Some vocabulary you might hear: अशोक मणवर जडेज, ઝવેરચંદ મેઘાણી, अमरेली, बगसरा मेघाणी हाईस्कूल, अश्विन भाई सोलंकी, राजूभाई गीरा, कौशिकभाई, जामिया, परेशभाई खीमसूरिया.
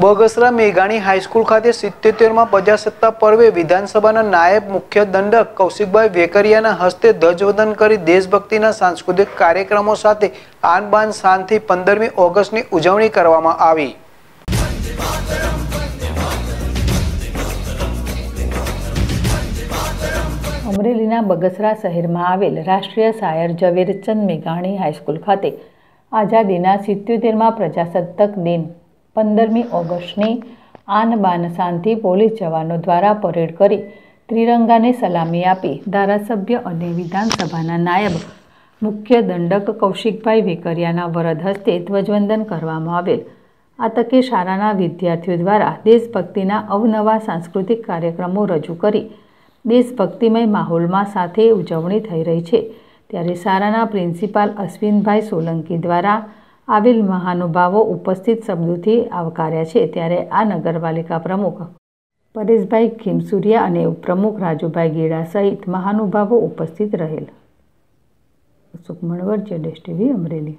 बगसरा मेघाणी हाईस्कूल खाते 77मा प्रजासत्ताक पर्वे विधानसभाना नायब मुख्य दंडक कौशिकभाई वेकरियाना हस्ते ध्वजवंदन करी देशभक्तिना सांस्कृतिक कार्यक्रमों साथे आनबान शानथी 15मी ऑगस्टनी उजवणी करवामां आवी। अमरेलीना बगसरा शहेरमां आवेल राष्ट्रीय शायर ઝવેરચંદ મેઘાણી हाईस्कूल खाते आजादीना 77मा प्रजासत्ताक दिन 15मी ऑगस्टनी आन बान शांति पोलीस जवानों द्वारा परेड करी त्रिरंगा ने सलामी आपी धारासभ्य और विधानसभा नायब मुख्य दंडक कौशिकभाई वेकरियाना वरद हस्ते ध्वजवंदन करवामां आवेल। आ तके शाळाना विद्यार्थीओ द्वारा देशभक्तिना अवनवा सांस्कृतिक कार्यक्रमों रजू करी देशभक्तिमय माहौलमां साथे उजवणी थई रही है। त्यारे शाळाना प्रिंसिपाल अश्विन भाई सोलंकी द्वारा आवेल महानुभावों उपस्थित शब्दों थी आवकार्या छे। त्यारे आ नगरपालिका प्रमुख परेशभाई खीमसूरिया अने उपप्रमुख राजूभाई गीरा सहित महानुभावों उपस्थित रहेल। अशोक मणवर जडेज टीवी अमरेली।